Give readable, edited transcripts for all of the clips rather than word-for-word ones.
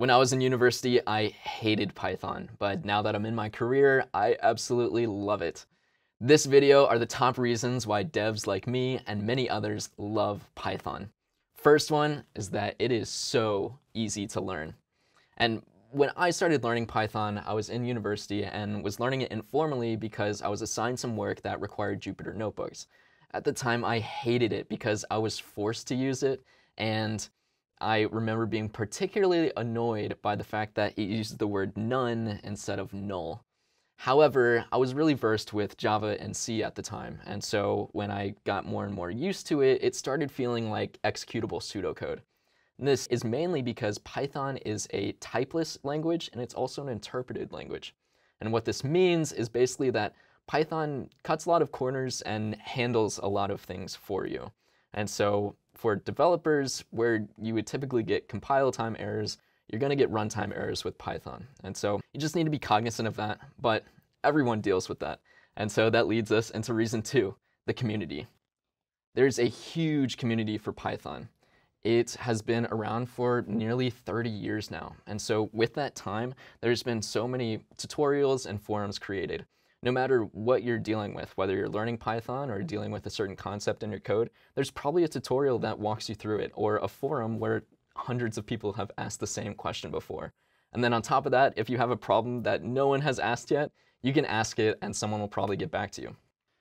When I was in university, I hated Python, but now that I'm in my career, I absolutely love it. This video are the top reasons why devs like me and many others love Python. First one is that it is so easy to learn. And when I started learning Python, I was in university and was learning it informally because I was assigned some work that required Jupyter Notebooks. At the time, I hated it because I was forced to use it, and I remember being particularly annoyed by the fact that it used the word none instead of null. However, I was really versed with Java and C at the time, and so when I got more and more used to it, it started feeling like executable pseudocode. And this is mainly because Python is a typeless language, and it's also an interpreted language. And what this means is basically that Python cuts a lot of corners and handles a lot of things for you. And so for developers, where you would typically get compile time errors, you're going to get runtime errors with Python. And so you just need to be cognizant of that, but everyone deals with that. And so that leads us into reason two, the community. There's a huge community for Python. It has been around for nearly 30 years now. And so with that time, there's been so many tutorials and forums created. No matter what you're dealing with, whether you're learning Python or dealing with a certain concept in your code, there's probably a tutorial that walks you through it, or a forum where hundreds of people have asked the same question before. And then on top of that, if you have a problem that no one has asked yet, you can ask it and someone will probably get back to you.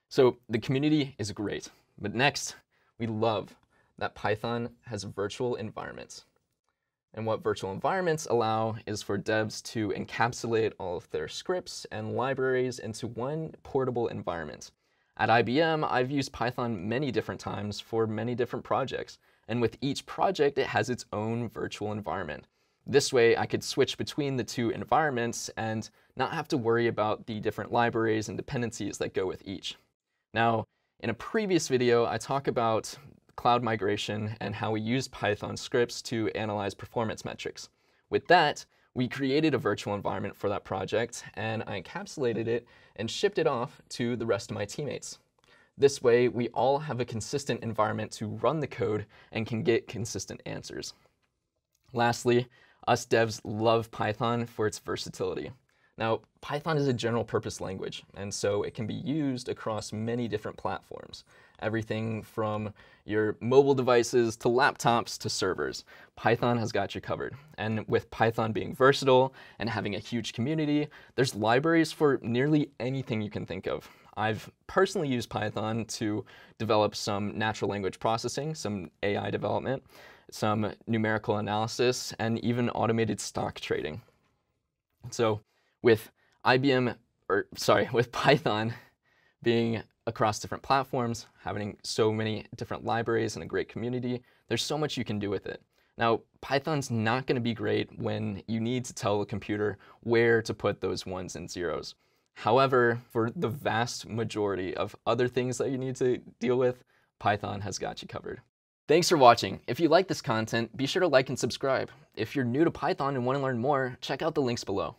So the community is great. But next, we love that Python has virtual environments. And what virtual environments allow is for devs to encapsulate all of their scripts and libraries into one portable environment. At IBM, I've used Python many different times for many different projects. And with each project, it has its own virtual environment. This way, I could switch between the two environments and not have to worry about the different libraries and dependencies that go with each. Now, in a previous video, I talk about cloud migration and how we use Python scripts to analyze performance metrics. With that, we created a virtual environment for that project, and I encapsulated it and shipped it off to the rest of my teammates. This way, we all have a consistent environment to run the code and can get consistent answers. Lastly, us devs love Python for its versatility. Now, Python is a general purpose language, and so it can be used across many different platforms. Everything from your mobile devices to laptops to servers. Python has got you covered. And with Python being versatile and having a huge community, there's libraries for nearly anything you can think of. I've personally used Python to develop some natural language processing, some AI development, some numerical analysis, and even automated stock trading. So with Python being across different platforms, having so many different libraries and a great community, there's so much you can do with it. Now, Python's not going to be great when you need to tell the computer where to put those ones and zeros. However, for the vast majority of other things that you need to deal with, Python has got you covered. Thanks for watching. If you like this content, be sure to like and subscribe. If you're new to Python and want to learn more, check out the links below.